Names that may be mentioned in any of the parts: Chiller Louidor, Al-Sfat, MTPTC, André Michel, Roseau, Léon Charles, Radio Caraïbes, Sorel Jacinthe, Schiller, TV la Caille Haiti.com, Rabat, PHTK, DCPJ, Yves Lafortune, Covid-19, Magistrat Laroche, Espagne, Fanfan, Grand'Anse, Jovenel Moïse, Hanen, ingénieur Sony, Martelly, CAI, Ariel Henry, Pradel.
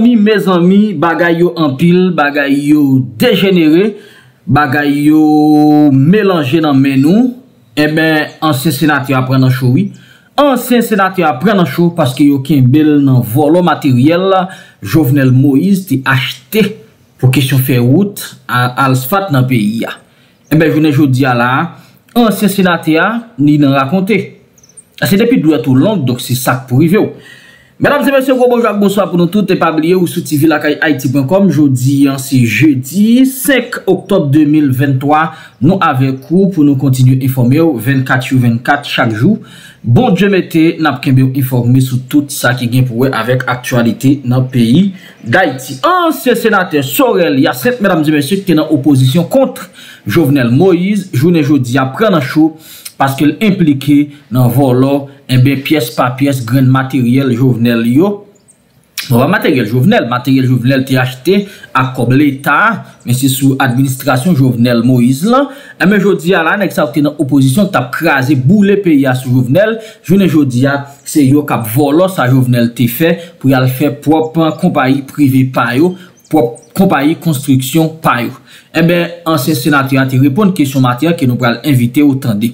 Mes amis, bagay yo en pile, bagay yo dégénéré, bagay yo mélangé dans menou. Eh ben, ancien sénateur après dans show, oui. Ancien sénateur après dans show parce que yo kembel dans volo matériel, Jovenel Moïse t'y acheté pour question faire route à Al-Sfat dans pays. Eh ben, je ne jodi à la, ancien sénateur ni n'en raconté. C'est depuis doit tout long, donc c'est ça pour arriver. Mesdames et messieurs, bonjour, bonsoir pour nous tous. Et pas oublier ou sur TV la Caille Haiti.com. Aujourd'hui, c'est jeudi 5 octobre 2023. Nous avec vous pour nous continuer à informer 24 sur 24 chaque jour. Bon Dieu mettez, nous avons informé sur tout ça qui vient pour avec actualité dans le pays d'Haïti. Ancien sénateur Sorel Jacinthe, mesdames et messieurs, qui est dans opposition contre Jovenel Moïse. Journée jeudi après un show parce qu'il est impliqué dans le volant. Eh bien, pièce par pièce, grain matériel Jovenel yo. Bon, matériel Jovenel t'est acheté à comme l'État, mais c'est sous administration Jovenel Moïse là. Et mais jodi a là, nèg sa dans opposition t'a crasé boule pays à sous Jovenel. Journée jodi a, c'est yo qui a volé ça Jovenel t'est fait pour aller faire propre compagnie privée pa yo, propre compagnie construction pa yo. Eh bien, ancien sénateur t'est répondre question matière que nous pral inviter au tandé.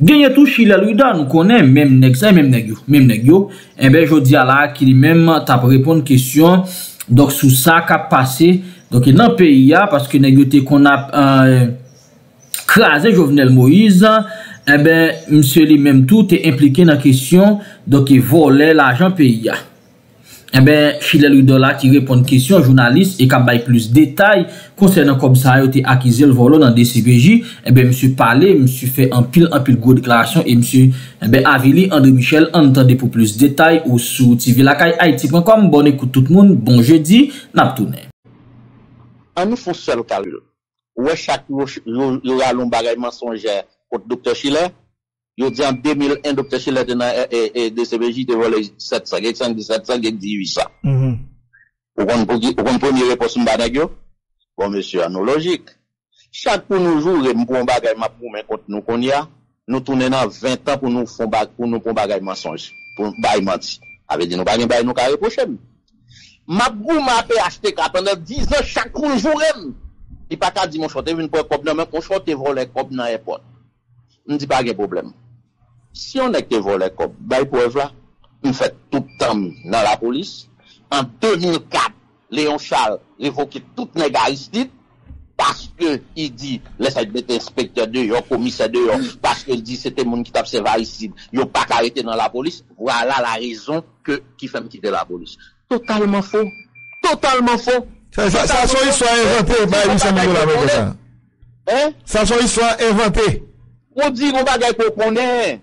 Gagne tout Chiller Louidor, nous connaissons même Nexa, même Negio. Et bien, je dis à la qui lui-même t'a répondu à question, donc, sous ça qu'a passé, donc, dans le pays, parce que Negio te qu'on a crasé Jovenel Moïse, et bien, monsieur lui-même tout est impliqué dans la question, donc, il volait l'argent pays. Eh bien, Chiller Louidor là qui répond à question journaliste et qui a plus de détails concernant comme ça a été acquis le volant dans DCPJ. Eh bien, monsieur parlé, monsieur fait un pile gros déclaration et monsieur, eh bien, Avili, André Michel, entendez pour plus de détails ou sous TV la Caille Haïti.com. Bonne écoute tout le monde, bon jeudi, n'a tourné. En nous font seul calcul. Ouais, chaque jour, il y a un bagage mensongère contre Dr. Schiller. Je dis en 2001, Dr. Schiller et DCBJ te volé 700, 700, 1800. Vous comprenez premier réponse de bon, monsieur, nous logique. Chaque pour nous jour, nous prenons bagage contre nous qu'on y a, nous tournons dans 20 ans pour nous faire bagage mensonge, pour bagage menti. Avec des nous bagage nous carré prochaine. Ma boum a PHTK pendant 10 ans, chaque pour nous jour, il n'y a pas qu'à dire mon chote, une pour cop, mais qu'on chote voler cop dans l'aéroport. On ne dit pas de problème. Si on est que volé comme bail preuve là, on fait tout le temps dans la police. En 2004, Léon Charles révoquait toute négaristique parce que il dit les inspecteurs dehors, commissaires dehors, parce qu'il dit c'était mon qui t'observe ici, il n'y a pas arrêté dans la police. Voilà la raison que qui fait me quitter la police. Totalement faux. Totalement faux. Ça sont histoire inventée par Michel Moula ça. Hein? Ça sont histoire inventée. On dit qu'on va gagner pour qu'on est.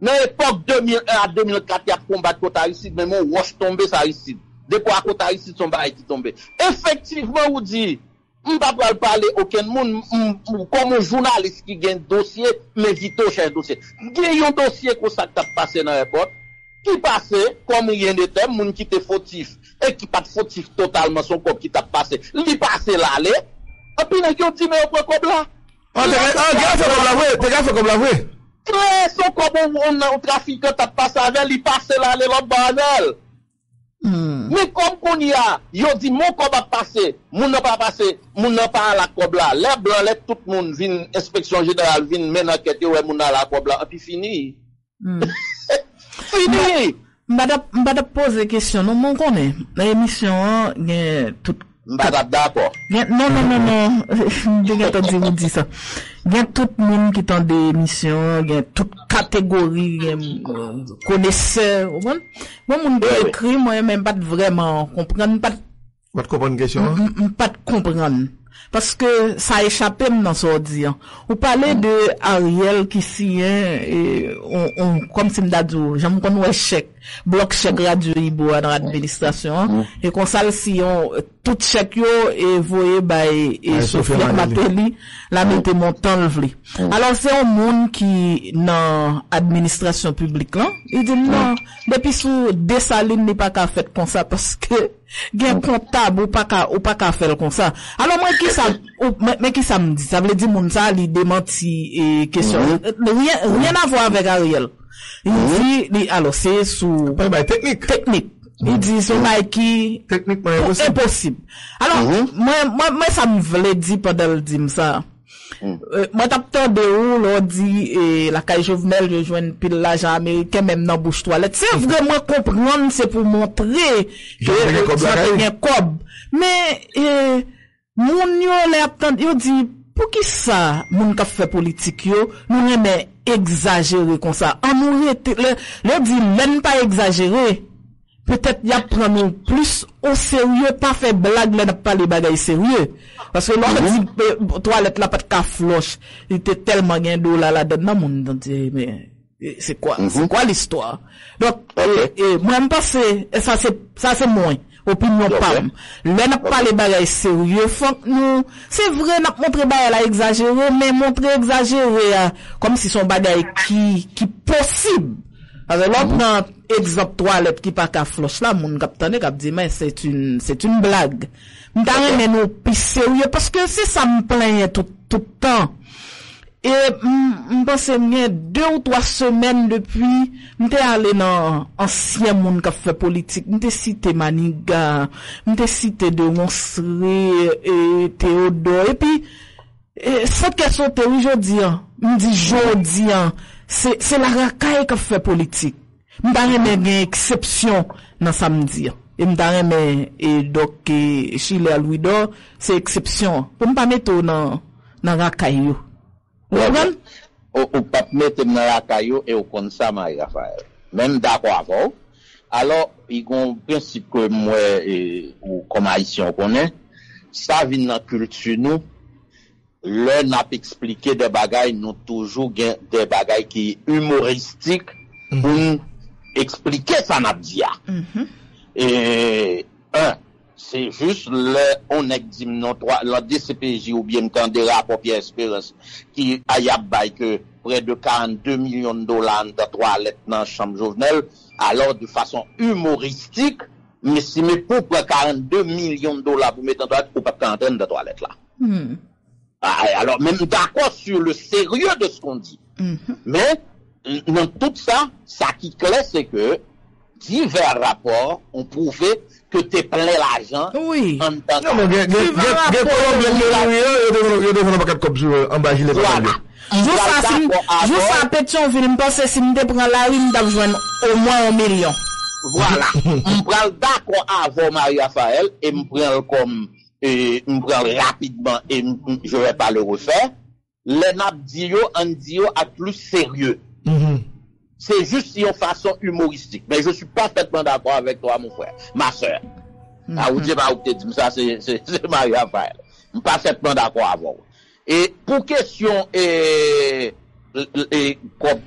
Dans l'époque 2001 à 2004, il y a combattu contre Aristide, mais mon roche tombé, ça Aristide. Dès qu'on a contre Aristide, son bail qui tombe. Effectivement, on dit, on ne va pas parler aucun monde, comme un journaliste qui gagne dossier, mais qui touche un dossier. Gagne un dossier comme ça qui a passé dans l'époque, qui passait, comme rien n'était, monde qui était fautif, et qui pas de fautif totalement, son corps qui t'a passé. Lui passé l'aller, et puis on dit, mais on prend comme là. On fait comme la vraie. Son comme on trafique, t'as passé avec, il passe là, les l'autre banal. Mais comme qu'on y a, ils dit, mon cob a passé, mon n'a pas passé, mon n'a pas la cob là. Les blancs, les tout le monde, vient, inspection générale, vient, mène enquête, ouais, mon a la cob là, et puis fini. Fini! M'bada poser question, non, mon connaît. L'émission, tout. D'accord. Non. Je vais attendre vous dire ça. Il y a tout le monde qui est en démission, il y a toute catégorie, connaisseur. Moi, mon écrit, moi, même pas vraiment comprendre, pas de comprendre question. Pas de comprendre. Parce que ça échappait dans ce dire. Vous parlez de Ariel qui signe, on, comme c'est m'dadou, j'aime qu'on nous échec, bloc chèque radio Iboa dans l'administration, et qu'on s'al si on, tout chèque yo, et voyez, bah, et Sophie Martelly, la mette montant le vli. Alors c'est un monde qui, dans l'administration publique là, il dit non, depuis sous Dessalines n'est pas qu'à faire comme ça, parce que, il y a un comptable ou pas qu'à faire comme ça. Alors moi, Mais qui ça me dit? Ça veut dire que ça lui démentit et question. Rien à voir avec Ariel. Il dit, alors c'est sous... Technique. Il dit, c'est pas qui... Techniquement impossible. Alors, moi, ça me voulait dire pendant le dim ça. Moi, t'as de où, l'on dit, la caille Jovenel, je joue une pile l'argent américain, même dans bouche toilette. C'est vraiment comprendre, c'est pour montrer que c'est un cob. Mais, moun yo le aptan, yo dit, pour qui ça, moun ka fait politique yo, nous n'aimons exagérer comme ça. En nous, le dit, même pas exagérer. Peut-être y a prendre plus au sérieux, pas faire blague, là, n'a pas les bagailles sérieux. Parce que l'on dit, toilette là, pas de cafloche. Il était tellement gain d'eau là, là, dedans, moun, mais, c'est quoi l'histoire? Donc, moi, je pense, ça c'est moins. Opinion PAM. Là, n'a pas les bagailles sérieux. Faut que nous, c'est vrai, n'a pas montré bagaille là exagéré, mais montrer exagéré, comme si son bagaille qui possible. Alors, là, on prend exemple toilette qui pas qu'à floche là, mon capitaine, qui a dit, mais c'est une blague. M't'arrête, mais nous, plus sérieux, parce que c'est ça me plaint tout le temps. Et, m'pense, m'y a 2 ou 3 semaines depuis, m'te allé dans ancien monde qui fait politique, m'te cité Maniga, m'te cité de Monseré, et Théodore, et puis, cette question t'es aujourd'hui, c'est la racaille qui fait politique. M'ta remè gen exception dans samedi. Et m'ta remè, et donc, Chiller Louidor, c'est exception. Pour m'pa mettre dans racaille yo. Ou pas mettre dans la caille et au compte ça, Marie-Raphaël. Même d'accord avec. Alors, il y a un principe que moi, ou comme haïtien, on connaît. Ça vient dans la culture, nous. L'on a expliqué des bagailles, nous toujours des bagailles qui sont humoristiques pour expliquer ça, n'a dit. Et, c'est juste on exime non trois la DCPJ ou bien quand des rapports Pierre-Espérance qui a yabay que près de 42 millions de dollars dans toilettes dans chambre Jovenel, alors de façon humoristique, mais si mes pauvres 42 millions de dollars pour mettre en toilette, ou pas quarantaine de toilettes là. Alors même d'accord sur le sérieux de ce qu'on dit. Mais dans tout ça, ça qui est clair, c'est que divers rapports ont prouvé que t'es plein l'argent. Oui. En tant que. Non, mais, bien, c'est juste une façon humoristique. Mais je suis parfaitement d'accord avec toi, mon frère. Ma soeur. Ah, vous dites pas, vous dites, ça, c'est Marie-Raphaël. Je suis parfaitement d'accord avec vous. Et pour question,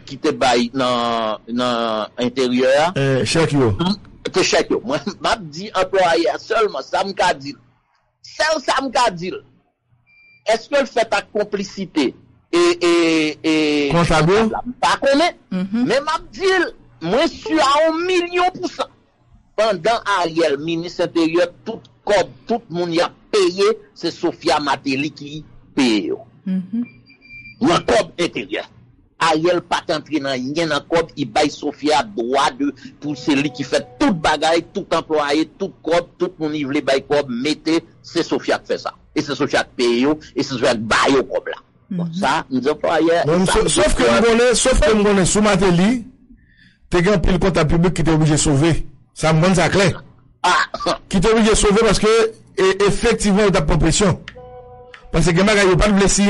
qui te baille dans l'intérieur. Chèque-yo. Moi, je dis employé seulement, ça me qu'a dit. Est-ce que le fait ta complicité? Et comptable pas connaît mais m'a dit moi suis à 1 000 000% pendant Ariel ministre intérieur tout monde y a payé c'est Sofia Martelly qui paye le cob intérieur Ariel pas entré dans rien dans cob il baille Sofia droit de pour celui qui fait toute bagaille tout employé tout cob tout monde y veut baille cob mettez c'est Sofia qui fait ça et c'est Sofia qui paye et c'est Sofia qui baille cob là. Bon, ça, nous avons pas hier. Sauf que nous connaissons, sous Martelly, t'es grand pile comptable public qui t'es obligé de sauver. Ça me donne ça clair. Qui t'es obligé de sauver parce que, effectivement, il t'a pas pression. Parce que, il n'y a pas de blessé,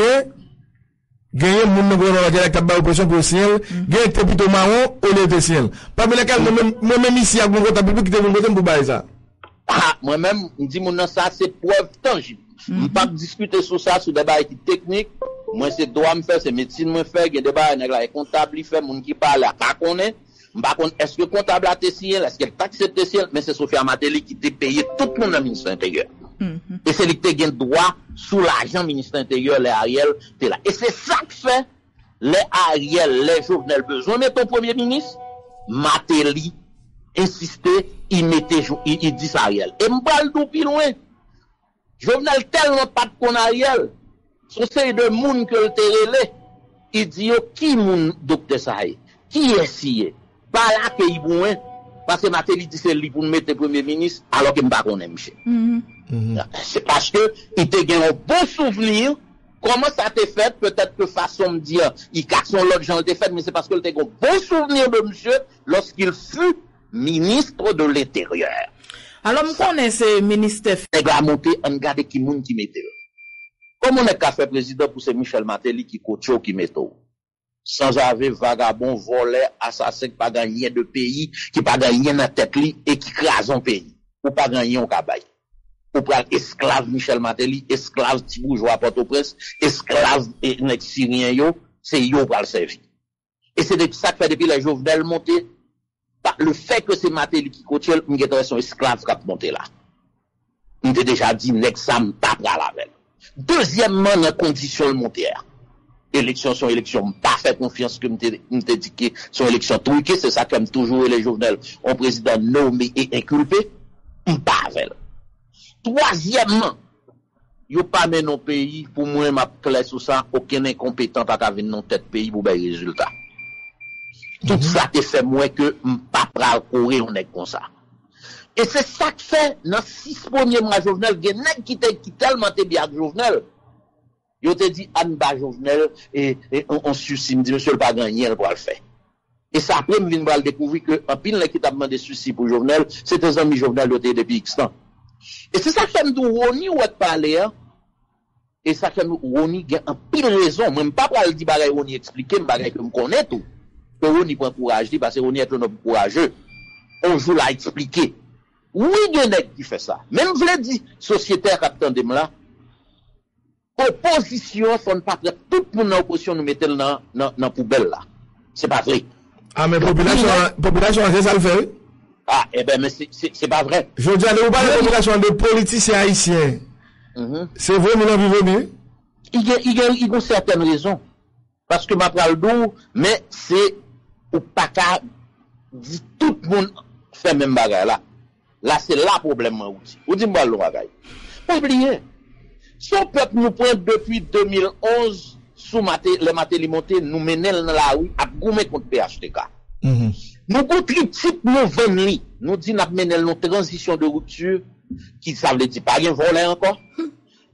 gagner le monde avec ta barre de pression pour le ciel, gagner le plutôt marron, au lieu de ciel. Parmi les cas, moi-même ici, avec mon comptable public qui t'es obligé pour bailler ça. Moi-même, je dis, mon ça, c'est preuve tangible. On ne peut pas discuter sur ça, sur des bails techniques. Moi, c'est droit me faire, c'est médecine me faire, il y a des bails, les comptables, ils font, les gens qui parlent, ils ne connaissent pas. Est-ce que le comptable a testé, est-ce qu'il a accepté ciel? Mais c'est Sofia Martelly qui t'a payé tout le monde dans le ministère intérieur. Et c'est lui qui a droit sous l'argent ministère intérieur, les Ariel, t'es là. Et c'est ça que fait les Ariel, les Jovenel besoin. Mais ton premier ministre, Martelly, insistait, il dit ça Ariel. Et m'parle d'où plus loin. Jovenel tellement pas de qu'on Ariel. Son série de moun que le terrelé. Il dit qui moun docteur Saï? Qui est si? Pas là que il bon. Parce que Martelly dit c'est lui pour mettre premier ministre alors qu'il ne pas connaît monsieur. C'est parce que il te gagne un bon souvenir. Comment ça t'est fait? Peut-être que façon me dire, il casse son lot de gens t'est fait, mais c'est parce qu'il te gagne un bon souvenir de monsieur lorsqu'il fut ministre de l'Intérieur. Alors, je connais ce ministre. Il a monté, on regarde qui moun qui mette. Comment on a fait président pour ce Michel Martelly qui coache qui mette? Sans avoir vagabond, volé, assassin, qui pas gagné de pays, qui pas gagné dans la tête li, et qui crase un pays. Ou pas gagné au cabaye. Ou pas esclave Michel Martelly, esclave Tibourgeois à Port-au-Prince, esclave Syrien, yo, c'est yo pour le servir. Et c'est de ça que fait depuis les Jovenel monté. Le fait que c'est Martelly qui coache, il est son esclave qui a monté là. Il était déjà dit, l'examen pas à la veille. Deuxièmement, la condition montée. Élection sont élection pas fait confiance que m'te dit que son élection truquée, c'est ça comme toujours les journaux ont président nommé et inculpé pas avec. Troisièmement, yo pas mener nos pays pour moi m'a clair sur ça, aucun incompétent pas venir dans tête pays pour bailler résultat. Tout ça te fait moins que pas pral courir on est comme ça. Et c'est ça que fait dans 6 premiers mois Jovenel, gen nèg qui tellement te bien Jovenel. Yo te dit, Anne Ba Jovenel, et on suicide, dit, monsieur, le pas gagné, elle pourra le faire. Et ça, après, je viens de découvrir que, en pile, qui t'a demandé suicide pour Jovenel, c'est tes amis Jovenel, doté depuis X temps. Et c'est ça que j'aime dire, Rony, ou être parlé, hein. Et ça que Rony, a en pile raison, même pas pour le dire, bagaille, Rony expliquer, bagaille, que me connaît tout. Que Rony prend courage, dit, parce que Rony est un homme courageux. On joue là, expliquer. Oui, il y en a qui fait ça. Même, je l'ai dit, sociétaire, capitaine de là, opposition, sont pas prêts. Tout le monde en opposition nous mettait dans la poubelle là. C'est pas vrai. Ah, mais population, c'est ça le fait? Ah, eh ben, mais c'est pas vrai. Je veux dire, nous parlons de population de politiciens haïtiens. C'est vrai, nous l'avons vu. Il y a certaines raisons. Parce que ma parole d'eau, mais c'est au PACA, dit tout le monde fait même bagaille là. Là, c'est là le problème. Ou dit, moi, le bagaille. Pas oublier. Son peuple nous prend depuis 2011 sous le Martelly monté, nous menons dans la rue à gommer contre PHTK. Nous contre les types nous vendent, nous disons nous menons nos transitions de rupture qui ça veut dire pas rien voler encore.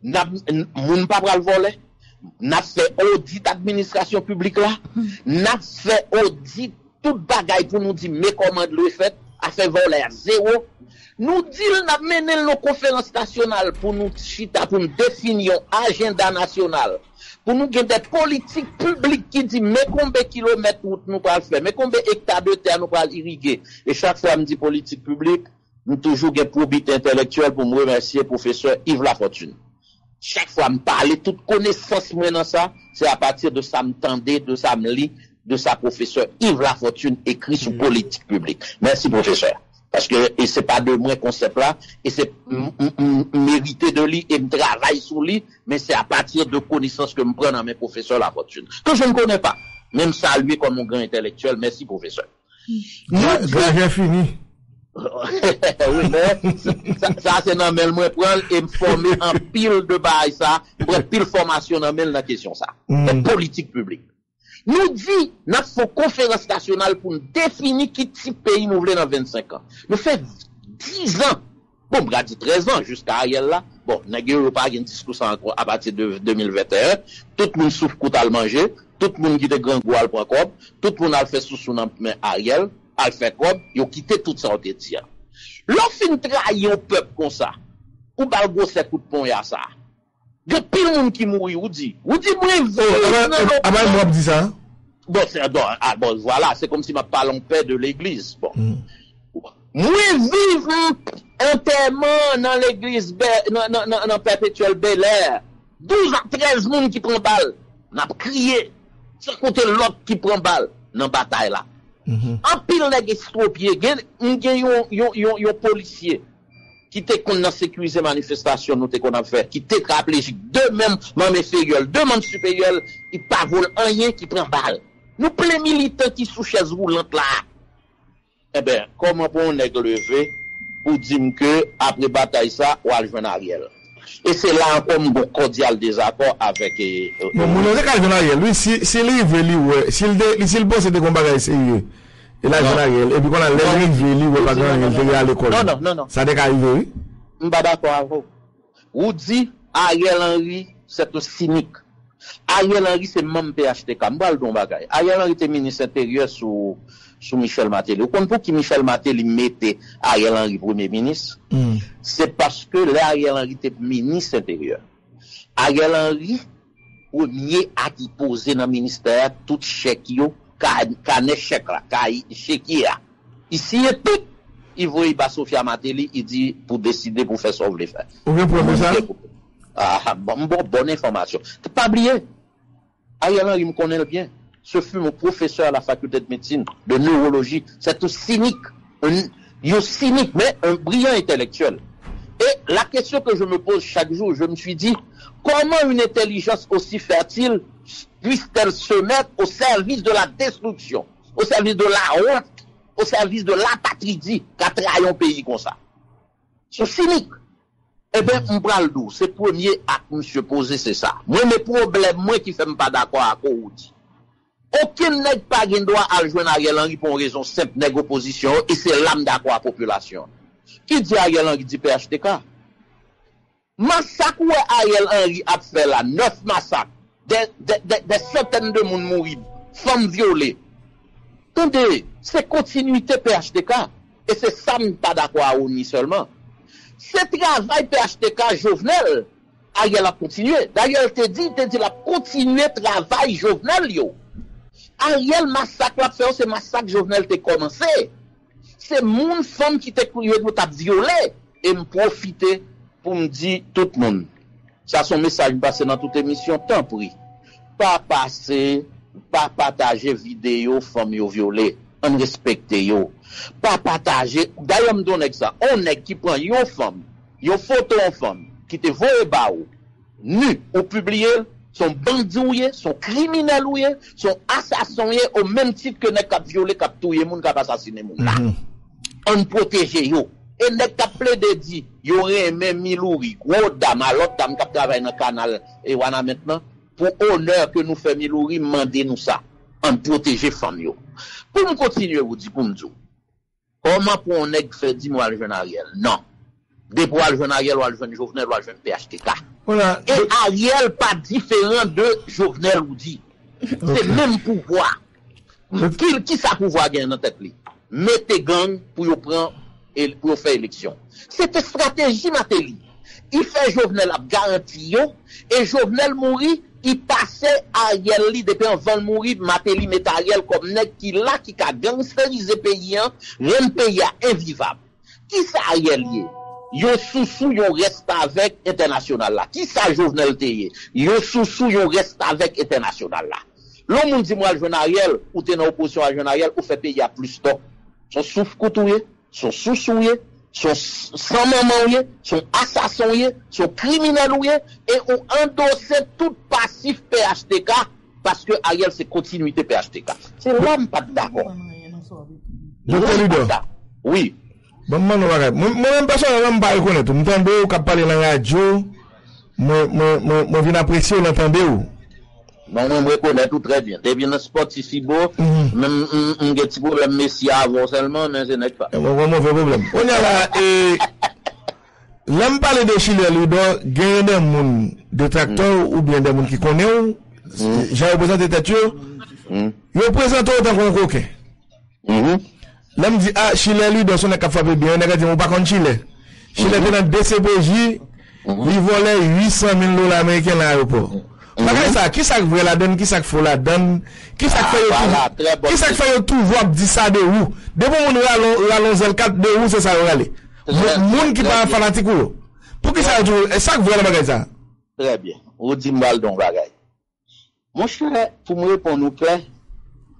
Nous pas pas le voler. Nous fait audit administration publique là. Nous fait audit tout bagaille pour nous dire mes commandes le fait à faire voler à zéro. Nous disons, nous menons nos conférences nationales pour nous chita, pour nous définir un agenda national, pour nous gagner des politiques publiques qui disent, mais combien de kilomètres route nous pouvons faire, mais combien d'hectares de terre nous pouvons irriguer. Et chaque fois, nous disons politique publique, nous toujours des probité intellectuelle pour me remercier professeur Yves Lafortune. Chaque fois, nous parler toute connaissance dans ça, c'est à partir de ça me tendez, de ça me lit, de ça professeur Yves Lafortune écrit sur politique publique. Merci professeur. Parce que et c'est pas de moi concept là et c'est mérité de lui et me travaille sur lui, mais c'est à partir de connaissances que me prennent à mes professeurs la fortune que je ne connais pas même saluer comme mon grand intellectuel. Merci professeur. J'ai fini. Oui, mais ça c'est normal moi prendre et me former en pile de bail ça pour pile formation normale la question ça politique publique. Nous dit, nous avons une conférence nationale pour nous définir quel type de pays nous voulons dans 25 ans. Nous faisons 10 ans, bon, nous avons 13 ans jusqu'à Ariel là. Bon, nous n'avons pas eu un discours à partir de 2021. Tout le monde souffre qu'on a mangé, tout le monde qui a grand goût à l'prendre, tout le monde a fait sous son main Ariel, a fait quoi, il a quitté tout ça en tête. Lorsqu'il trahit un peuple comme ça, ou pas le gros c'est coup de pont à ça. Il y a pile de monde qui mourit, ou dit, moi, je dis ça. Bon, bon, voilà, c'est comme si ma parle en paix de l'église. Bon. Moi, vivre enterrement dans l'église, dans perpétuel Bel Air. 12 à 13 monde qui prend balle. N'a crié. Sans compter l'autre qui prend balle dans la bataille là. En pile, les estropiés, il y a un policier qui te qu'on a sécurisé manifestation, nous te qu'on a fait, qui te paraplégique, deux mêmes, inférieurs, deux mêmes supérieurs, qui pas vole rien, qui prend balle. Nous, plein militants qui sous chaise roulante là. Eh ben, comment pour on est levé, pour dire que, après bataille ça, ou à jouer Ariel. Et c'est là un bon cordial désaccord avec. Non, mon Ariel, lui, si lui veut lui, s'il bosse des combats sérieux, et là, Ariel, et puis quand Ariel veut lui, pas Ariel à l'école. Non. Ça n'est qu'à arriver, oui. Je suis pas d'accord avec vous. Vous dites, Ariel Henry, c'est cynique. Ariel Henry, c'est même PHTK. M'bal don bagay. Ariel Henry était ministre intérieur sous Michel Martelly. Vous comprenez pour qui Michel Martelly mettait Ariel Henry premier ministre? C'est parce que là, Ariel Henry était ministre intérieur. Ariel Henry, premier à qui poser dans le ministère, tout chèque, canet chèque là, caï chèque là. Ici, tout, il voit bas Sofia Martelly, il dit, pour décider, pour faire sauver les faire. Vous comprenez ça? Ah, bonne information. Pas oublier. Ariel Henry me connaît bien. Ce fut mon professeur à la faculté de médecine, de neurologie. C'est un cynique. Un cynique, mais un brillant intellectuel. Et la question que je me pose chaque jour, je me suis dit, comment une intelligence aussi fertile puisse-t-elle se mettre au service de la destruction, au service de la honte, au service de l'apatridie qu'a trahi un pays comme ça? C'est cynique. Eh bien, on prend le dos. C'est le premier acte que je posais, c'est ça. Moi, mes problèmes, moi qui ne fais pas d'accord à quoi on dit. Aucun nègre pas gain droit à joindre Ariel Henry pour une raison simple, nègre opposition, et c'est l'âme d'accord à la population. Qui dit Ariel Henry dit PHTK? Massacre où Ariel Henry a fait là, 9 massacres, des centaines de monde mourir, femmes violées. Attendez, c'est continuité PHTK, et c'est ça pas d'accord à ni seulement. Ce travail PHTK Jovenel, Ariel a continué. D'ailleurs, il te dit, il a continué le travail Jovenel, yo. Ariel massacre la fait, c'est massacre Jovenel qui a commencé. C'est mon femme qui t'a crié, qui t'a violé. Et me profiter pour me dire tout le monde. Ça, son message passé dans toute émission, tant pis. Pas partager vidéo, femme violée. On respecte yo. Pas partager. D'ailleurs, me donne ça. On est qui prend une femme, une photo en femme, qui te voit bas ou, nu, ou publié, son bandit, son criminel, son assassin, au même titre que nèg k'ap violé, k'ap touye moun, k'ap assassiné moun. On protège yo. Et nèg k'ap plaide dit, yo remè Milouri, gros dame, l'autre dame k'ap travaille dans canal et wana maintenant, pour honneur que nous fait Milouri, mandez nous ça. On protège femme yo. Pour nous continuer, vous dites, pour nous dire, comment pour on nèg fait dit moi le jeune Ariel? Non. Des pour le jeune Ariel, ou le jeune Jovenel, ou le jeune PHTK. Voilà. Et Ariel pas différent de Jovenel Oudi. C'est même pouvoir. Qui ça pouvoir gagner dans tête li? Mettez gang pour y prendre et pour faire élection. Cette stratégie Martelly. Il fait Jovenel à garantir et Jovenel mourit, il passait Ariel li depuis avant de mourir, Martelly met Ariel comme nèg qui là qui a gangsterisé pays, rien pays invivable. Qui ça Ariel li? Yo sous yon reste avec international là. Qui ça Jovenel Teye? Yo sous yon reste avec international là. L'on moun dit moi jeune Ariel, ou t'es dans opposition à jeune Ariel, ou fait payer à plus tôt. Son souffle coutouye, son sous-souye, son sans maman, son assassin, son criminel ouye, et on endossait tout passif PHTK, parce que Ariel c'est continuité PHTK. C'est l'homme pas d'accord. Oui. Moi-même, personnellement, je ne connais pas. Je m'entends quand parler dans la radio. Je viens apprécier l'entendre. Je reconnais tout très bien. T'es bien dans le sport, si c'est beau. Même un petit problème, Messia avant seulement, mais ce n'est pas. On est là. L'homme parle de Chiller Louidor, gagne des gens, des tracteurs ou bien des gens qui connaissent. J'ai représenté des têtures. Je représente autant qu'on coquin. L'homme dit, ah, Chiller Louidor, son cap frappé bien, on a dit, on pas contre Chiller. Chiller était dans le DCPJ, il volait $800,000 américains à l'aéroport. Qui ça veut la donne, qui ça faut la donne, qui ça fait tout voir, dit ça de où? Dès que nous allons L4 de où, c'est ça, on allait. Moun qui parle fanatique ou? Pour qui ça veut, ça veut la bagaille ça? Très bien. Ou dit mal dans bagaille. Mon cher, pour me répondre,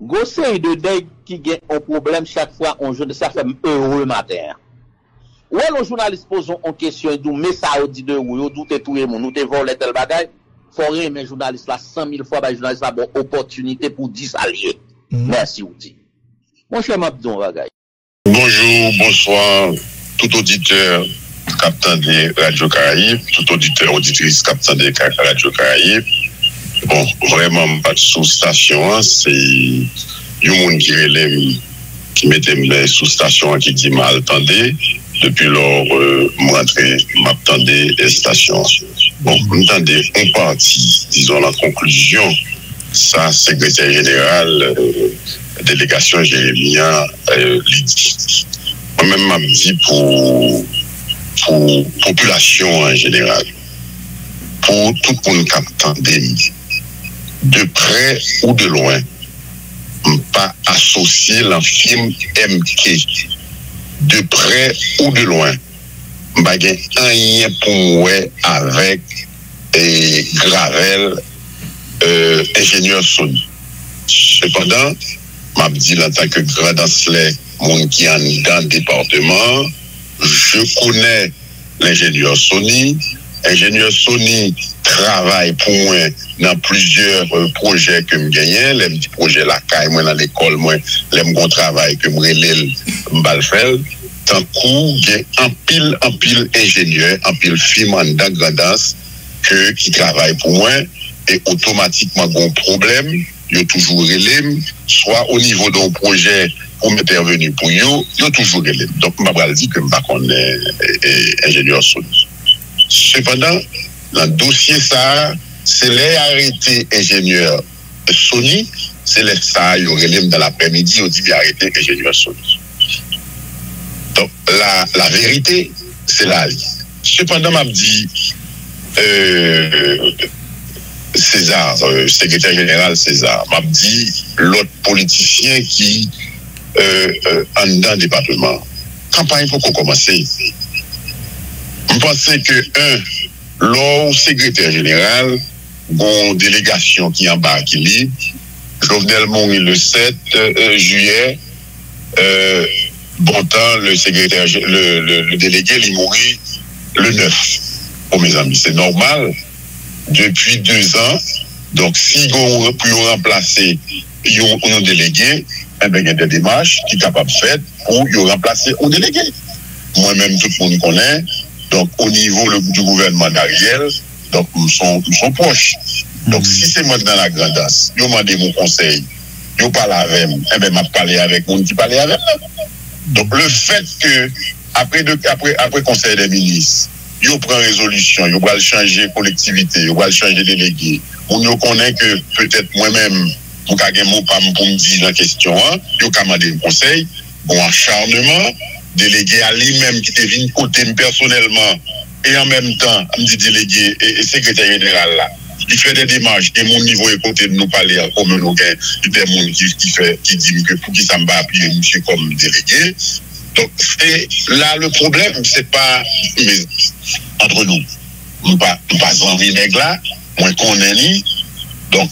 Gossé de deg qui gagne un problème chaque fois on joue de ça fait heureux matin. Ou alors journaliste posons en question d'où mais ça on dit de où d'où t'es tout mon nous t'es volé tel bagaille. Faut rien mais journaliste là 100,000 fois bah journaliste là bon opportunité pour 10 alliés. Merci ou dit. Mon cher Mabdon bagaille. Bonjour, bonsoir tout auditeur captant des Radio Caraïbes, tout auditeur, auditrice captant des Radio Caraïbes. Bon, vraiment, pas de sous-station, c'est du monde qui mettait les sous-stations qui dit mal tendez. Depuis lors, moi, rentré, m'attendais les stations. Bon, m'attendais en partie, disons la conclusion, ça, secrétaire général, délégation Jérémia, Lydie. Moi-même, m'a dit pour population en général, pour tout le monde qui attendait, de près ou de loin, pas associé le film MK. De près ou de loin, bagay rien pour moi avec Gravel, ingénieur Sony. Cependant, m'a dit en tant que Grand'Anse, mon qui en dans le département, je connais l'ingénieur Sony. Ingénieur Sony travaille pour moi dans plusieurs projets que je gagne. Les petits projets la caille, moi dans l'école, moi, les bons travail que je relève, je tant coup, j'ai en pile ingénieur, en pile film en Grand'Anse que qui travaille pour moi et automatiquement bon problème, yo toujours relève, soit au niveau d'un projet pour m'intervenir pour yo, yo toujours relève. Donc m'a dit que m'pas connais ingénieur Sony. Cependant, dans le dossier ça, c'est les arrêtés ingénieurs Sony, c'est les ça, il y aurait dans l'après-midi, on dit bien arrêté ingénieur Sony. Donc, la vérité, c'est la ligne. Cependant, m'a dit, César, secrétaire général César, m'a dit, l'autre politicien qui, en dans le département, campagne pour qu'on commence. Je pense que, le secrétaire général, bon, délégation qui embarque, Jovenel Moïse le 7 juillet, bon temps, le délégué, il mourit le 9. Bon, mes amis, c'est normal. Depuis 2 ans, donc, si on peut remplacer, on a délégué, il y a des démarches qui sont capables de faire pour remplacer au délégué. Moi-même, tout le monde connaît. Donc, au niveau du gouvernement d'Ariel, donc, nous sommes proches. Donc, si c'est moi dans la Grand'Anse, je demande mon conseil, je parle avec moi, eh bien, je parle avec mon qui parle avec moi. Donc, le fait que, après conseil des ministres, je prends résolution, je vais changer collectivité, je vais changer délégué, on connaît que peut-être moi-même, pour me dire la question, je vais demander mon conseil, bon acharnement, délégué à lui-même qui devine côté personnellement et en même temps me dit délégué et secrétaire général là il fait des démarches et mon niveau est côté de nous parler comme nous gain des monde qui dit que pour qui ça me va appuyer monsieur comme délégué. Donc c'est là le problème, c'est pas mais, entre nous pas envie nèg là moins qu'on est ni. Donc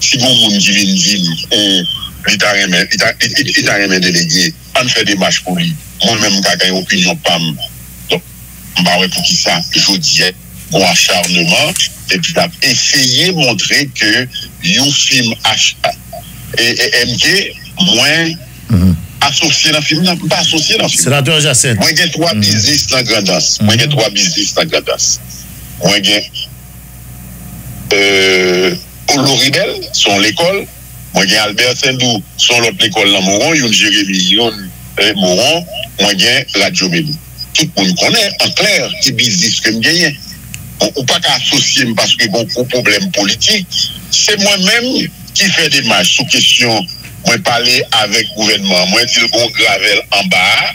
si bon monde qui vient dit il t'a remis délégué, on fait des matchs pour lui. Moi-même, j'ai une opinion, pam. Donc, on va pour qui ça, je dis, bon acharnement, et puis essayer de montrer que un film H et MK, moins associé dans le film, pas associé dans le film. Sénateur Jacinthe. Moi, j'ai 3 business dans Grand'Anse. Moi, j'ai 3 business dans Grand'Anse. Moi, j'ai Oloridel, son l'école. Moi, j'ai Albert Sendou, son l'autre école dans Moron, il y a Jérémy Moron, moi, j'ai Radio Méli. Tout le monde connaît, en clair, qui business que je gagne. Ou pas qu'à associer parce que j'ai un problème politique. C'est moi-même qui fais des matchs sous question. Moi, parler avec le gouvernement, moi, dis le bon Gravel en bas,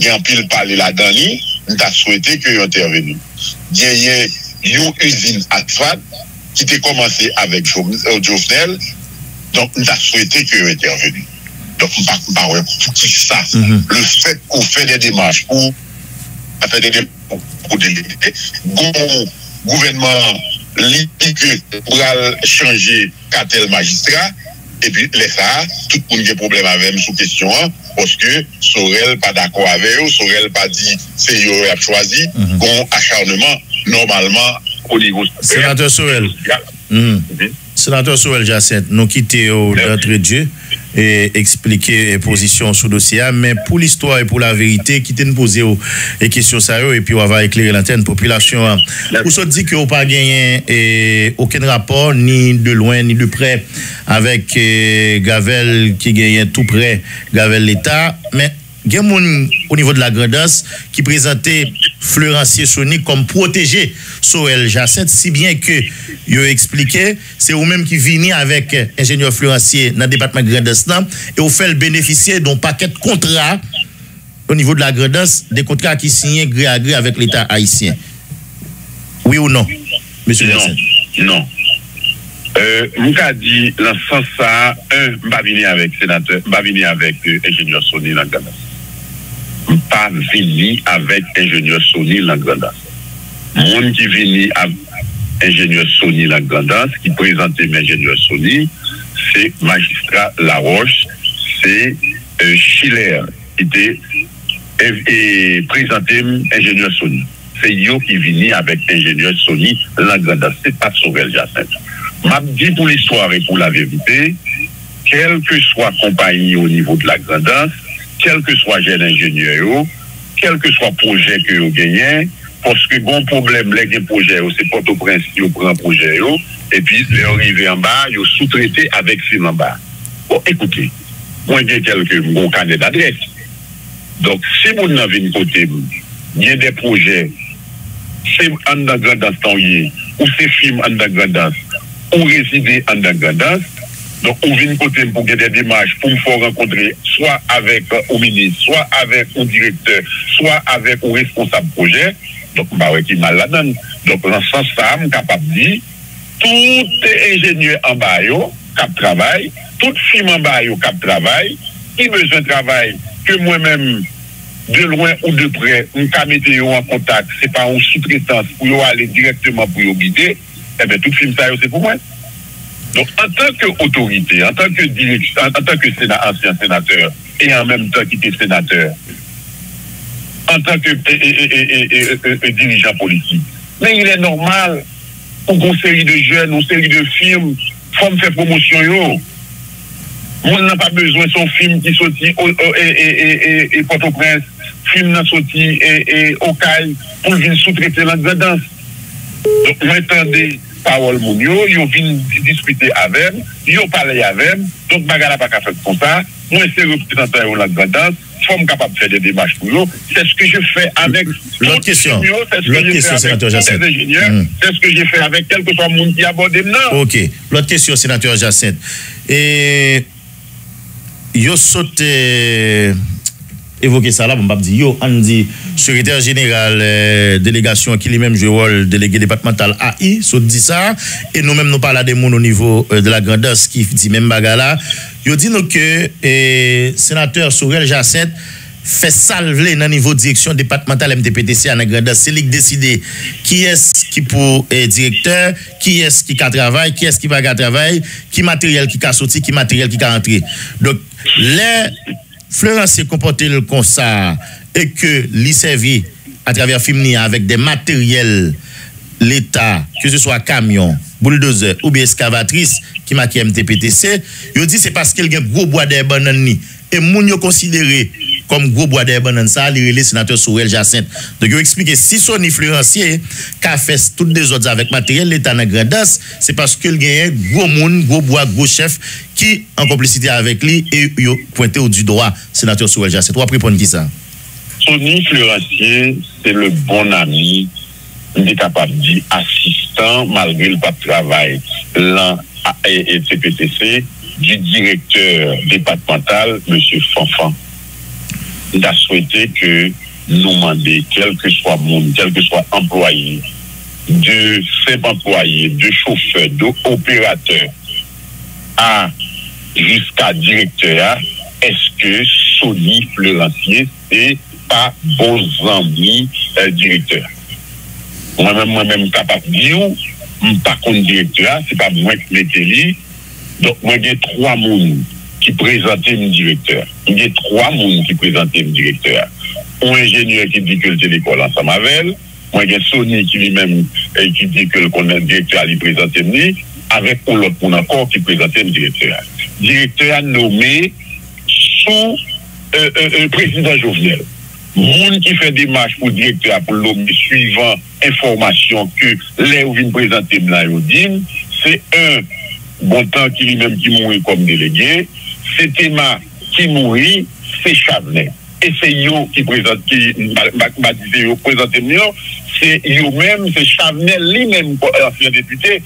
j'ai un pile parler là-dedans, j'ai souhaité qu'il intervienne. J'ai une usine Al-Sfat qui a commencé avec Jovenel. Donc, on a souhaité qu'il intervienne. Donc, pour qui ça, le fait qu'on fait des démarches pour déléguer, le gouvernement litique pour changer cartel magistrat, et puis, les ça, tout le monde a des problèmes avec eux sous question, parce que Sorel pas d'accord avec eux, Sorel pas dit, c'est eux qui ont choisi, qu'on acharnement, normalement, au niveau. Sénateur Sorel. Sénateur Sorel Jacinthe, nous quittons d'entrée de Dieu et expliquer position sur le dossier. Mais pour l'histoire et pour la vérité, quittez nous poser des questions sérieuses et puis on va éclairer l'antenne population. Vous se dit que vous n'avez pas gagné aucun rapport, ni de loin, ni de près, avec Gavel qui gagne tout près, Gavel l'État. Mais il y a des gens au niveau de la Grand'Anse qui présentait Fleurancier Sony comme protégé Sorel Jacinthe, si bien que vous expliquez, c'est vous-même qui venez avec ingénieur Fleurancier dans le département de Grand'Anse et vous faites bénéficier d'un paquet de contrats au niveau de la Grand'Anse, des contrats qui signent gré à gré avec l'État haïtien. Oui ou non, monsieur Jacinthe? Non. Vous avez dit, dans ce sens-là, je ne vais pas venir avec sénateur, je ne vais pas venir avec ingénieur Sony dans Grand'Anse. Pas venu avec ingénieur Sony la Grand'Anse. Monde qui venu avec ingénieur Sony la Grand'Anse, qui présentait l'ingénieur Sony, c'est Magistrat Laroche, c'est Schiller, qui était présenté ingénieur Sony. C'est eux qui venu avec ingénieur Sony la Grand'Anse. C'est pas Sorel Jacinthe. M'a dit pour l'histoire et pour la vérité, quelle que soit compagnie au niveau de la Grand'Anse, quel que soit jeune ingénieur, quel que soit projet que vous gagnez, parce que bon problème, les projets, c'est Port-au-Prince qui prend un projet, et puis ils arrivent en bas, ils sous-traité avec film en bas. Bon, écoutez, moi j'ai quelques bons carnets d'adresse. Donc, si vous n'avez une côté, il y a des projets, c'est en Grand'Anse, ou c'est film en Grand'Anse, ou résider en Grand'Anse. Donc, on vient côté pour faire des démarches, pour me faire rencontrer, soit avec au ministre, soit avec au directeur, soit avec au responsable projet. Donc, bah ouais, qui mal la donne. Donc, dans ce sens-là, je suis capable de dire, tout ingénieur en bas, cap travail, tout firme en bas, cap travail, qui besoin de travail, que moi-même, de loin ou de près, on peut mettre en contact, c'est pas en sous-traitance, pour aller directement pour guider, eh bien, tout firme ça, c'est pour moi. Donc, en tant qu'autorité, en tant que directeur, en tant que ancien sénateur, et en même temps qui était sénateur, en tant que dirigeant politique, mais il est normal pour une série de jeunes, une série de films, il faut faire promotion. On n'a pas besoin de son film qui sortit et Port-au-Prince, film qui sortit et au CAI, pour venir sous-traiter la Grand'Anse. Donc, vous entendez. Parole Mounio, ils viennent discuter avec, ils ont parlé avec, donc bagala pas qu'à faire comme ça. Moi, c'est représentant de la Grand'Anse, je suis capable de faire des démarches pour eux. C'est ce que je fais avec l'autre question, c'est ce que j'ai fait avec les ingénieurs, c'est ce que j'ai fait avec quel que soit le monde qui aborde maintenant. Ok, l'autre question, sénateur Jacinthe. Et yo sauté évoquer ça là, bon, dit, yo, on dit, secrétaire général, délégation, qui lui-même joue rôle délégué départemental AI, so dit ça, et nous-mêmes, nous parlons des gens au niveau de la Grand'Anse qui dit même bagala. Yo dit nous que, sénateur Sorel Jacinthe fait salver dans le niveau de direction départementale MTPTC à la Grand'Anse. C'est lui qui décide qui est-ce qui pour directeur, qui est-ce qui travaille, qui est-ce qui va travailler, qui matériel qui a sorti, qui matériel qui a rentré. Donc, les Florence s'est comporté le concert et que l'ICV à travers FIMNI avec des matériels l'État, que ce soit camion, bulldozer ou bien excavatrice qui marque MTPTC, il dit c'est parce qu'il y a gros bois des bananes. Et moun yo considéré comme gros bois des bananes, ça, le sénateur Sorel Jacinthe. Donc, il explique si Sony Fleurancier a fait toutes les autres avec matériel l'État dans Grand'Anse, c'est parce qu'il y a gros moun, gros bois, gros chef qui en complicité avec lui et yo pointé au du droit, sénateur Sorel Jacinthe. Vous répondez qui ça? Sony Fleurancier, c'est le bon ami, il est capable de dire assistant, malgré le pas de travail, l'an et CPTC. Du directeur départemental, M. Fanfan, il a souhaité que nous demandions, quel que soit le monde, quel que soit employé, de sous-employés, de chauffeurs, d'opérateurs, à jusqu'à directeur, est-ce que Sony Fleurancier, c'est pas bon ami directeur? Moi-même, capable de dire, pas contre directeur, c'est pas moi qui m'étais. Donc, moi, j'ai trois personnes qui présentaient mon directeur. J'ai trois personnes qui présentaient mon directeur. Un ingénieur qui dit que le télécole ensemble avec elle. Moi, j'ai Sony qui lui-même qui dit que le directeur lui présentait. avec un autre pour encore qui présentait le directeur. Le directeur nommé sous le président Jovenel. Moun qui fait des marches pour le directeur pour nommer suivant information que les ou vient présenter Mlaïodine, c'est un bon temps qui lui-même qui mourit comme délégué, c'est Théma qui mourit, c'est Chavenet. Et c'est yo qui présente, qui baptisé yo, présenté mieux, c'est yo même, c'est Chavenet lui-même, ancien député,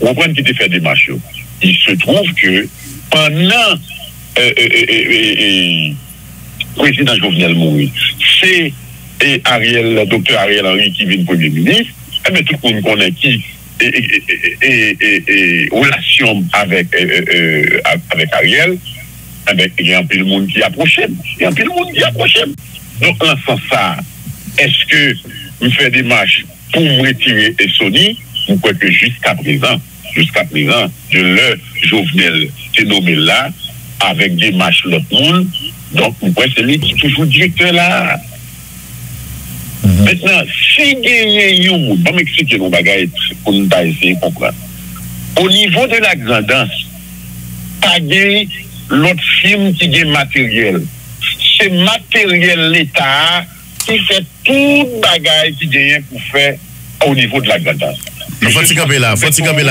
on prend qui te fait des marches. Il se trouve que pendant président Jovenel Moïse, c'est Ariel, docteur Ariel Henry qui vient premier ministre, eh bien tout le monde connaît qui et relation avec Ariel, il y a un peu de monde qui approche. Donc, en ce sens, est-ce que je fais des marches pour me retirer et Sony? Ou quoi que jusqu'à présent, de le Jovenel qui est nommé là, avec des marches l'autre monde, donc c'est lui qui est toujours directeur là. Maintenant, si gagné un monde, je vais m'expliquer nos bagages pour nous essayer de comprendre. Au niveau de la Grand'Anse, pas gagné l'autre film qui gagne matériel. C'est matériel l'État qui fait tout bagage qui gagne pour faire au niveau de la Grand'Anse. Faut-il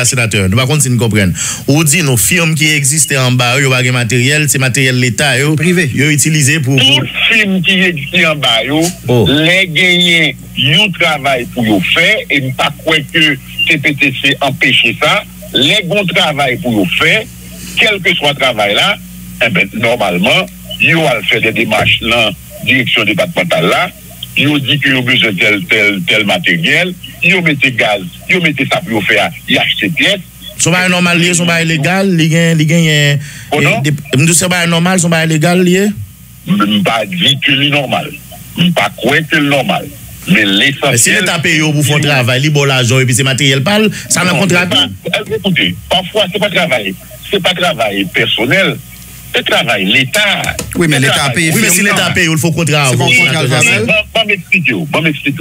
sénateur. Nous ne comprenons pas on dit nos firmes qui existent en bas, il y a des matériel, c'est matériel l'État, privé. Ils utilisé pour. Toutes firmes qui existent en bas, les gagnants, ils travaillent pour le faire, et ne pas croire que TPTC empêche ça. Les bons travaillent pour le faire, quel que soit le travail là, eh ben, normalement, ils ont fait des démarches là, direction départementale là. Ils ont dit qu'ils ont besoin de tel matériel, ils ont mis gaz, ils ont mis ça pour faire, ils achètent des pièces. Ce n'est pas normal, ce n'est pas illégal, Je ne pas dire que c'est normal. Je ne pas croire que c'est normal. Mais l'essentiel. Si l'État paye pour faire travail, il bon l'argent et puis c'est matériel, ça n'a pas de. Écoutez, parfois, ce n'est pas travail. Ce n'est pas travail personnel. Le travail, l'État. Oui, mais l'État paye. Oui, mais si l'État paye, il faut qu'on travaille. Bon, m'explique.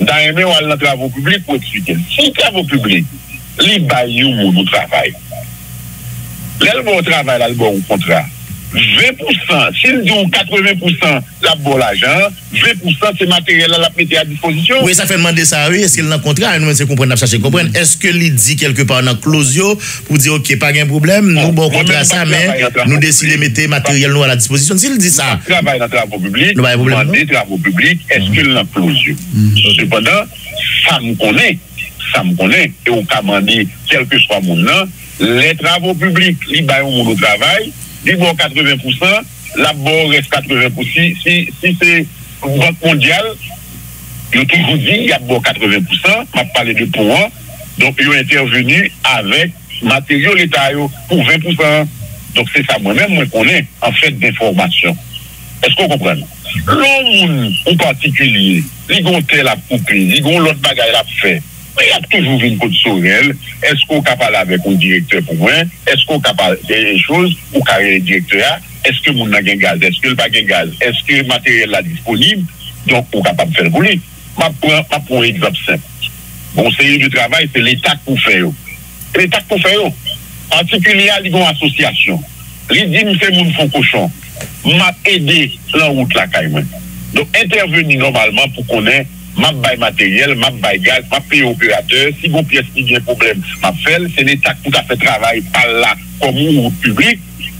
D'ailleurs, on a le travail public pour expliquer. Si le travail public, les bailleurs nous travaillent. L'éleveur travaille, là, le bon contrat. 20%, s'ils disent 80%, la bon l'argent, 20% c'est matériel à la pété à disposition. Oui, ça fait demander ça, oui. Est-ce qu'il a un contrat? Est-ce qu'il dit quelque part dans Closio pour dire, OK, pas de problème, nous, bon, contrat ça, mais nous décidons de mettre matériel à la disposition. S'il dit ça. Il travaille dans le travail public, nous demandons des travaux publics, est-ce qu'il a Closio? Cependant, ça me connaît, et on peut demander, quel que soit mon nom, les travaux publics, les bailleurs au travail, les bons 80%, la bonne reste 80%. Si c'est Banque mondiale, ils ont toujours dit qu'il y a bon 80%, on a parlé de pouvoir, donc ils ont intervenu avec matériaux l'État pour 20%. Donc c'est ça moi-même, moi qu'on est en fait d'information. Est-ce qu'on comprend? L'homme en particulier, ils ont tel à couper, ils ont l'autre bagaille à faire. Mais il y a toujours une côte Sorel. Est-ce qu'on peut parler avec un directeur pour moi? Est-ce qu'on peut parler des choses pour carrer le directeur? Est-ce que mon n'a gain gaz? Est-ce que le pas gain gaz? Est-ce que le matériel est disponible? Donc, on est capable de faire pour lui. Je prends un exemple simple. Bon, c'est du travail, c'est l'État pour faire. L'État pour faire. En particulier, il y a une association. Il dit, monsieur, mon fond cochon, m'a aidé la route la caille. Donc, intervenir normalement pour qu'on ait m'a bail matériel, m'a bail gaz, m'a paye opérateur, si vos pièces qui ont un problème, m'a fait, c'est l'État qui a fait travail par là, comme au public,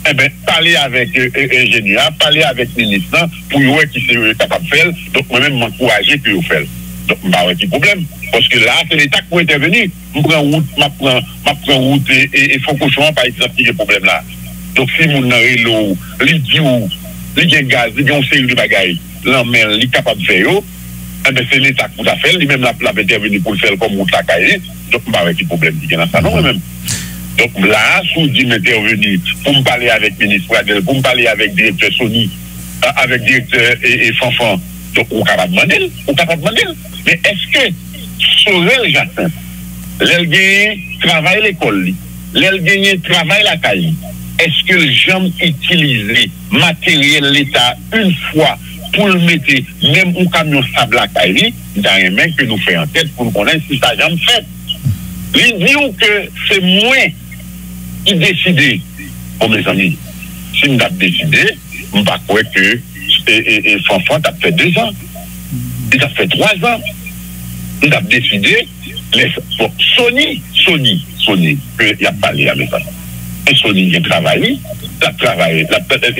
eh bien, parler avec ingénieur, parler avec ministre, pour voir qui c'est capable de faire, donc moi-même m'encourager que vous faites. Donc, je n'ai pas de problème, parce que là, c'est l'État qui peut intervenir. Je prends route, je prends route, et faut que je fasse par exemple qui a un problème là. Donc, si mon arrêt l'eau, les diou, les gaz, les gens, c'est une bagaille, l'emmène, les capable de faire, eh bien, c'est l'État qui a fait, lui-même l'a intervenu pour le faire comme on l'a caillé, donc on va avoir des problèmes qui viennent à ça, non, même. Donc là, si on dit m'intervenir pour me parler avec le ministre Pradel, pour me parler avec le directeur Sony, avec le directeur et Fanfan, donc on ne peut pas demander. Mais est-ce que Sorel Jacinthe, l'Elgéen travaille l'école, l'Elgéen travaille la caille, est-ce que les gens utilisent le matériel de l'État une fois pour le mettre, même au camion sable à Kairi, dans les mains que nous faisons en tête pour nous connaître si ça jamais fait. Il dit que c'est moi qui décide, comme les amis. Si je n'ai décidé, je ne crois pas que Fanfan a fait 2 ans, il a fait 3 ans, il a décidé, Sony, il a parlé avec ça. Et Sony, il a travaillé, il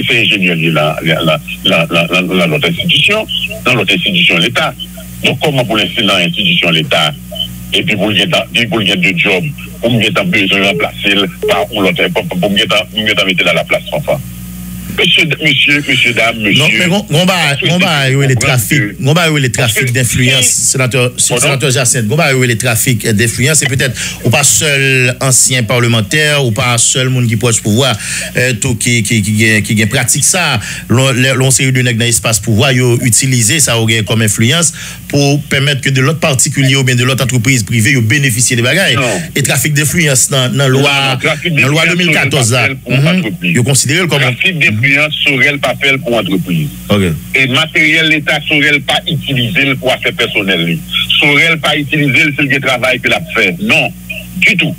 fait ingénieur dans l'autre institution, l'État. Donc, comment pour l'instant, dans l'institution, l'État, et puis pour le gain de job, pour le gain besoin de remplacer par l'autre, pour le gain mettre à la place, Fanfan. Monsieur, dame, monsieur. Non, mais on va les trafics d'influence, sénateur Jacinthe. On va les trafics d'influence. Et peut-être, ou pas seul ancien parlementaire, ou pas seul monde qui proche pouvoir, tout qui pratique ça. L'on série de nègres dans l'espace pouvoir, ils utilisent ça comme influence pour permettre que de l'autre particulier ou bien de l'autre entreprise privée, ils bénéficient des bagages. Et trafic d'influence dans la loi 2014, ils considèrent comme. Sorel pas fait pour entreprise. Okay. Et matériel l'État, Sorel pas utilisé pour affaires personnelles. Sorel pas utilisé le travail que l'a fait. Non, du tout.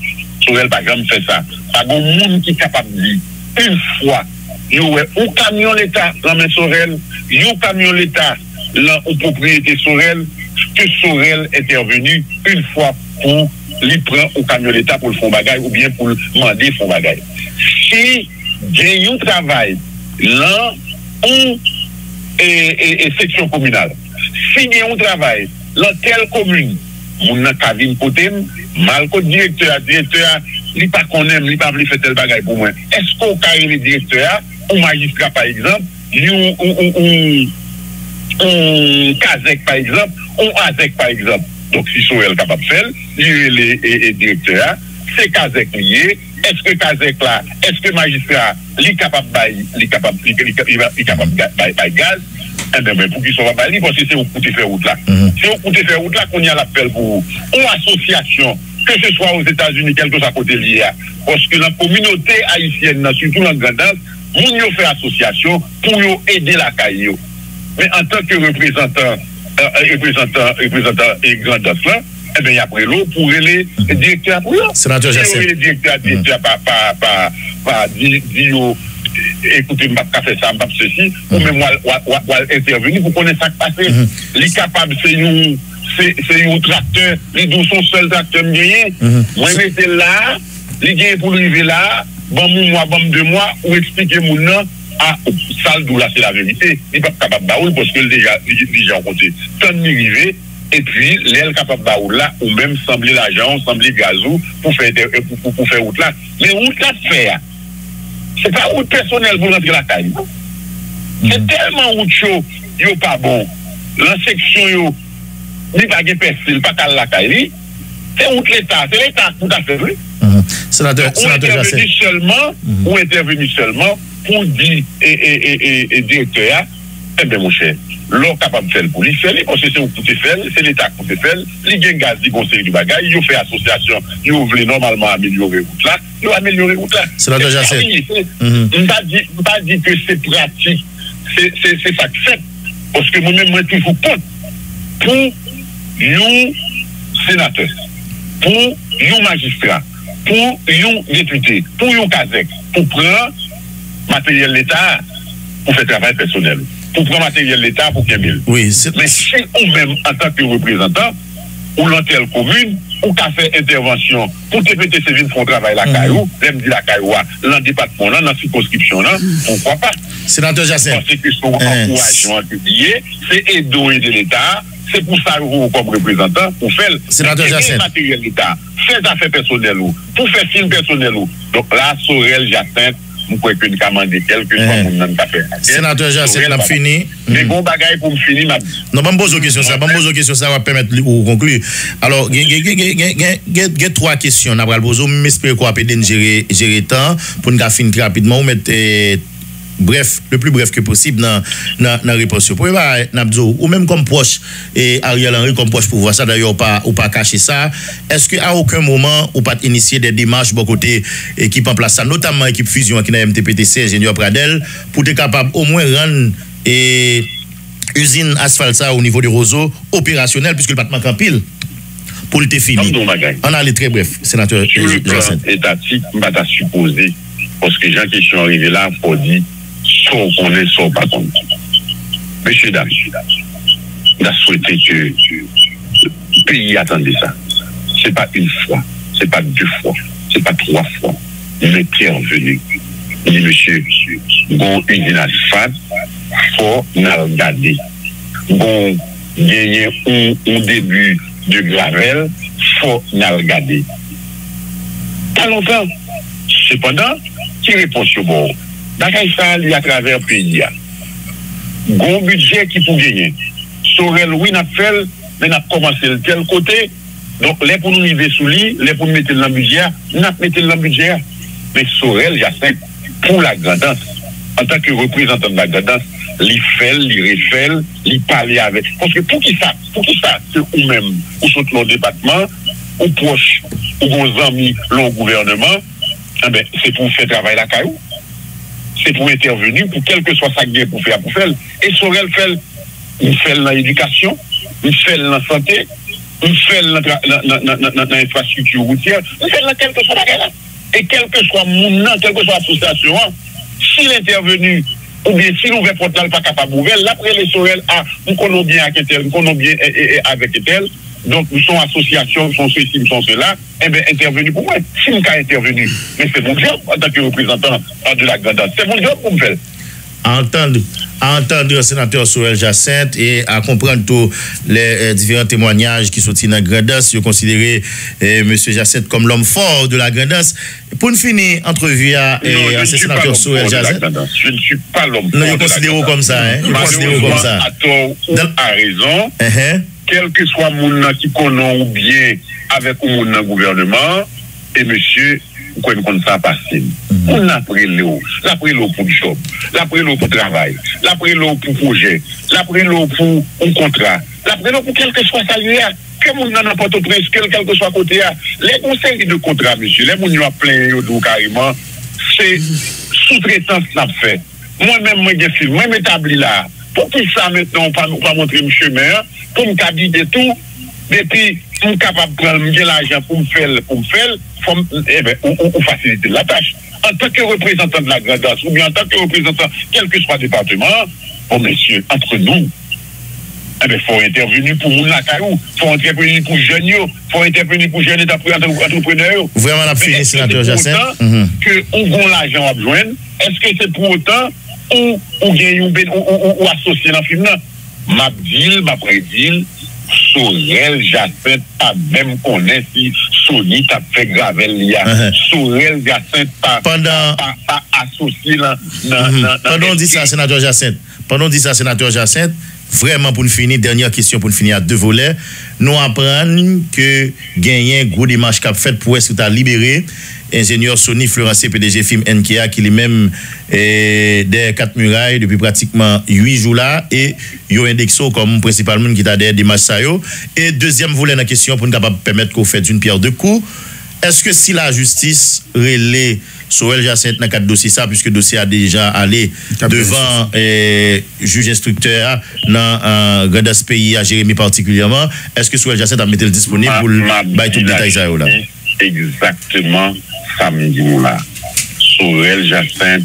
Sorel pas jamais fait ça. Pas bon monde qui est capable de dire, une fois, il y a un camion l'État, l'emmène Sorel, il y a un camion l'État, l'en propriété Sorel, que Sorel est intervenu une fois pour lui prendre au camion l'État pour le fond bagaille ou bien pour le demander fond bagaille. Si j'ai un travail là ou section communale. Si j'ai un travail dans telle commune, mon cabine côté, mal que directeur, il pas connaît, il pas fait tel bagaille pour moi. Est-ce qu'on carré le directeur ou magistrat par exemple, ou Kazek par exemple, ou Azek par exemple. Donc si Sorel capable de faire, il est directeur, c'est Kazek lié. Est-ce que Kazek là, est-ce que magistrat, il est capable de gaz? Eh bien, pour qu'il soit bail, parce que c'est au coup de faire route là. C'est au coup de faire route là qu'on y a l'appel pour une association, que ce soit aux États-Unis, quelque chose à côté de l'IA. Parce que la communauté haïtienne, surtout dans Grand'Anse, on y a fait association pour aider la CAI. Mais en tant que représentant Grand'Anse là, eh bien, il y a pris l'eau pour les directeurs pour eux. Sénateur Jacinthe. Les directeurs, pas dire, écoutez, je ne vais pas faire ça, je ne vais pas faire ceci, ou même on intervenir pour connaître ça qui passe. Les capables, c'est un tracteur, les deux sont seuls tracteurs gagnés. Moi, je suis là, les gagnés pour arriver là, bon, moi, bon, 2 mois, ou expliquer mon nom. Ah, ça, là, c'est la vérité. Il n'est pas capable de parce que déjà, on compte. Tant de arriver. Et puis, l'aile capable de là, ou même sembler l'argent, sembler le gazou, pour faire route là. Mais route là, c'est pas route personnelle pour rentrer la caille. C'est tellement route chaud, yo pas bon. La section, yo, ni pas de personne, pas qu'à la caille. C'est route l'État, c'est l'État tout à fait. On intervenu seulement pour dire, et directeur, eh bien, mon cher. L'on capable de faire pour lui, faire parce que c'est au coup de faire, c'est l'État qui peut faire, les gains gaz, les conseils du bagage, ils ont fait association, ils ont voulu normalement améliorer route là, ils ont amélioré route là. C'est la déjà fait. Je ne pas dire que c'est pratique, c'est ça que fait, parce que moi-même, moi, toujours compte pour nous sénateurs, pour nous magistrats, pour nous députés, pour nous Kazek, pour prendre matériel l'État pour faire travail personnel. Pour prendre matériel l'État pour qu'il y ait. Oui, c'est. Mais si nous-mêmes, en tant que représentant, ou l'antenne commune, ou qu'a fait intervention, pour TPTC vienne font travail la CAIO, même dit la CAIO, dans le département, dans la circonscription, pourquoi pas? Sénateur Jacinthe. Parce que son encouragement publié, c'est aider de l'État, c'est pour ça que vous, comme représentant, pour faire. Sénateur Jacinthe. Matériel l'État, faire affaires personnelles, pour faire film personnel. Donc là, Sorel Jacinthe, je crois que nous commandons quelques fois pour nous faire. Sénateur Jacinthe, on a fini. Mais bon bagaille pour me finir. Non, je vais me poser une question, ça va permettre de conclure. Alors, il y a 3 questions. Je m'espère qu'on va gérer le temps pour nous finir rapidement ou mettre bref, le plus bref que possible dans la réponse. Ou même comme proche, et Ariel Henry comme proche pour voir ça, d'ailleurs, ou pas cacher ça, est-ce qu'à aucun moment, ou pas initier des démarches bon côté équipe en place, notamment équipe fusion qui est MTPTC, ingénieur Pradel, pour être capable au moins rendre usine asphalte ça au niveau de Roseau opérationnel, puisque le battement en pile pour le définir. On a les très bref, sénateur. Sur le plan étatique, on va supposer, parce que les gens qui sont arrivés là, il faut dire, soit on est, soit pas contre. Monsieur Dame, on a souhaité que le pays attende ça. Ce n'est pas une fois, ce n'est pas deux fois, ce n'est pas trois fois. Il est intervenu. Il dit, monsieur, bon, une Al-Sfat, il faut regarder. Bon, il y a un début de Gravel, il faut regarder. Pas longtemps. Cependant, qui répond sur bord? Dans ça, il y a à travers le pays. Bon budget qui pour gagner. Sorel, oui, n'a fait, mais n'a commencé de tel côté. Donc, les pour nous arriver sous lui, les pour nous mettre dans le budget, n'a pas mettre dans le budget. Mais Sorel Jacinthe, pour la Grand'Anse, en tant que représentant de la Grand'Anse, il fait, il refait, il parle avec. Parce que pour qui ça, c'est vous-même, vous sont dans le département, ou proche, ou vos amis, le gouvernement, eh ben, c'est pour faire travail la caillou. C'est pour intervenir, pour quel que soit ça que pour faire. Et Sorel fait, il fait dans l'éducation, il fait dans la santé, il fait dans l'infrastructure routière, il fait dans quel que soit la. Et quel que soit mon nom, quelle que soit l'association, s'il est intervenu, ou bien s'il ouvre porte là, il n'est pas capable d'ouvrir, l'après les Sorel, ah, nous connaissons bien avec tel, nous connaissons bien avec tel, donc nous sommes associations, nous sommes ceci, nous sommes cela, eh bien, intervenu pour moi. Si nous sommes intervenus, mais c'est mon job en tant que représentant de la Grand'Anse, c'est mon job pour me faire. À entendre le sénateur Sorel Jacinthe et à comprendre tous les différents témoignages qui sont dans la Grand'Anse, je considère M. Jacinthe comme l'homme fort de la Grand'Anse. Pour nous finir, entrevue à sénateur Sorel Jacinthe. Je ne suis pas l'homme fort. Non, je considère comme ça. Hein? Je considère comme ça. À tort ou à raison, quel que soit mon nom qui connaît ou bien avec mon nom gouvernement, et monsieur. Quoi qu'on ça passer. On a pris l'eau. La pris l'eau pour le job. La pris l'eau pour le travail. La pris l'eau pour le projet. La pris l'eau pour un contrat. La pris l'eau pour quel que soit salaire. Comme on n'a pas de presse, quel que soit côté. Les conseils de contrat, monsieur, les gens ont plein de carrément. C'est sous-traitance qu'on a fait. Moi-même, moi, je suis moi établi là. Pour qui ça maintenant, on va montrer mon chemin, pour me cabiner tout. Depuis, je suis capable de prendre l'argent pour me faire, ou faciliter la tâche. En tant que représentant de la Grand'Anse, ou bien en tant que représentant, quel que soit le département, bon, monsieur, entre nous, eh bien, faut intervenir pour la caillou, faut intervenir pour jeunes, faut intervenir pour jeunes entrepreneurs. Vraiment, la fini, sénateur Jacinthe. Que on a l'argent à besoin, est-ce que c'est pour autant ou gagne ou associer dans le film? Ma deal, ma prédile. Sorel Jacinthe pas même connaître si Sony t'a fait Gravel l'IA. Sorel Jacinthe pas associé là. Pendant dit ça, sénateur Jacinthe. Vraiment pour nous finir, dernière question pour nous finir à deux volets. Nous apprenons que gagner un gros démarche qu'a fait pour est-ce que tu as libéré ingénieur Sony Florence PDG Film NKA qui est même des quatre murailles depuis pratiquement 8 jours là et yo indexo comme principalement qui t'a des démarches ça yo. Et deuxième volet la question pour nous capable permettre qu'on fait une pierre deux coups. Est-ce que si la justice relaie Sorel Jacinthe dans 4 dossiers ça puisque le dossier a déjà allé devant juge instructeur dans Grand'Anse pays à Jérémy particulièrement, est-ce que Sorel Jacinthe a mis le disponible pour bailler tout le détail ça là? Exactement samedi là. Sorel Jacinthe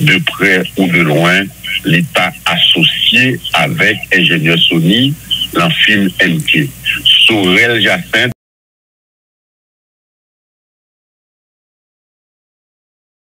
de près ou de loin, l'État associé avec ingénieur Sony, l'enfilm MT. Sorel Jacinthe